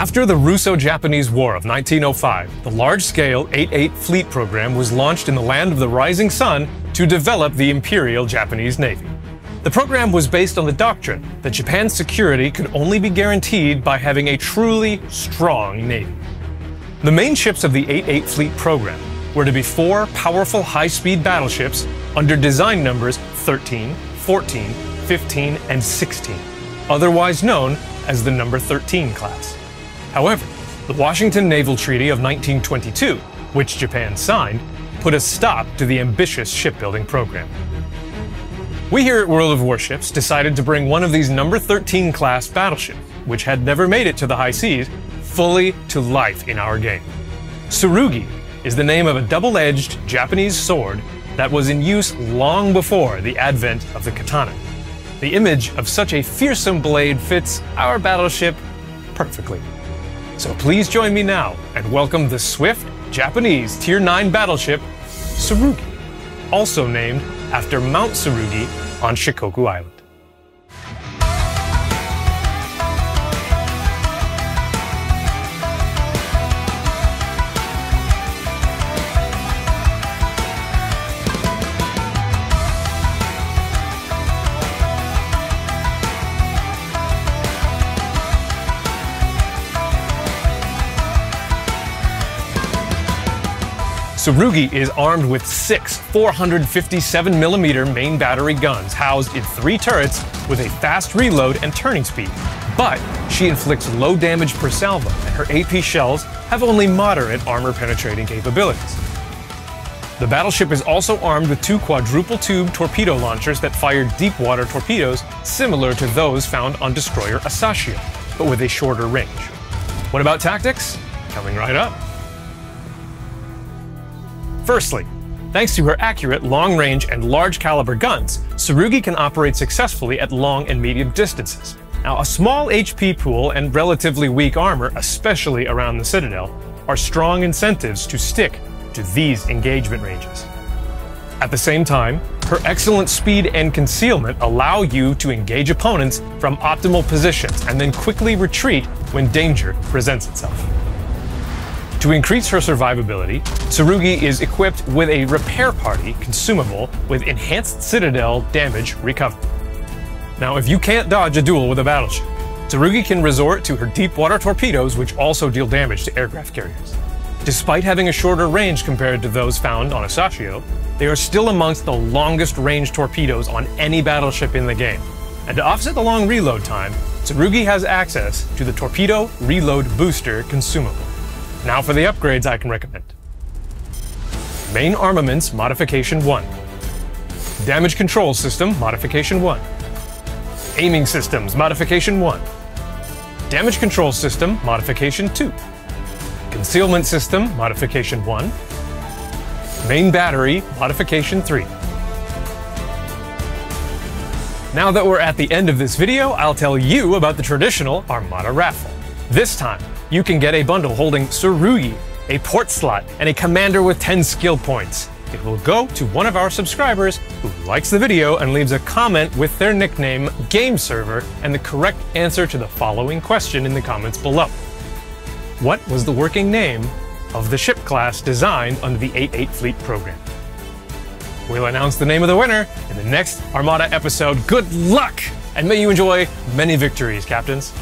After the Russo-Japanese War of 1905, the large-scale 8-8 Fleet Program was launched in the land of the rising sun to develop the Imperial Japanese Navy. The program was based on the doctrine that Japan's security could only be guaranteed by having a truly strong navy. The main ships of the 8-8 Fleet Program were to be four powerful high-speed battleships under design numbers 13, 14, 15, and 16, otherwise known as the Number 13 class. However, the Washington Naval Treaty of 1922, which Japan signed, put a stop to the ambitious shipbuilding program. We here at World of Warships decided to bring one of these Number 13 class battleships, which had never made it to the high seas, fully to life in our game. Tsurugi is the name of a double-edged Japanese sword that was in use long before the advent of the katana. The image of such a fearsome blade fits our battleship perfectly. So please join me now and welcome the swift Japanese Tier 9 battleship Tsurugi, also named after Mount Tsurugi on Shikoku Island. Tsurugi is armed with six 457mm main battery guns housed in three turrets with a fast reload and turning speed, but she inflicts low damage per salvo and her AP shells have only moderate armor-penetrating capabilities. The battleship is also armed with two quadruple-tube torpedo launchers that fire deep-water torpedoes similar to those found on destroyer Asashio, but with a shorter range. What about tactics? Coming right up. Firstly, thanks to her accurate long-range and large-caliber guns, Tsurugi can operate successfully at long and medium distances. Now, a small HP pool and relatively weak armor, especially around the Citadel, are strong incentives to stick to these engagement ranges. At the same time, her excellent speed and concealment allow you to engage opponents from optimal positions and then quickly retreat when danger presents itself. To increase her survivability, Tsurugi is equipped with a Repair Party consumable with Enhanced Citadel Damage Recoverable. Now, if you can't dodge a duel with a battleship, Tsurugi can resort to her deep-water torpedoes, which also deal damage to aircraft carriers. Despite having a shorter range compared to those found on Asashio, they are still amongst the longest-range torpedoes on any battleship in the game. And to offset the long reload time, Tsurugi has access to the Torpedo Reload Booster consumable. Now for the upgrades I can recommend. Main Armaments Modification 1, Damage Control System Modification 1, Aiming Systems Modification 1, Damage Control System Modification 2, Concealment System Modification 1, Main Battery Modification 3. Now that we're at the end of this video, I'll tell you about the traditional Armada Raffle. This time, you can get a bundle holding Tsurugi, a port slot, and a commander with 10 skill points. It will go to one of our subscribers who likes the video and leaves a comment with their nickname, game server, and the correct answer to the following question in the comments below. What was the working name of the ship class designed under the 8-8 Fleet Program? We'll announce the name of the winner in the next Armada episode. Good luck! And may you enjoy many victories, Captains.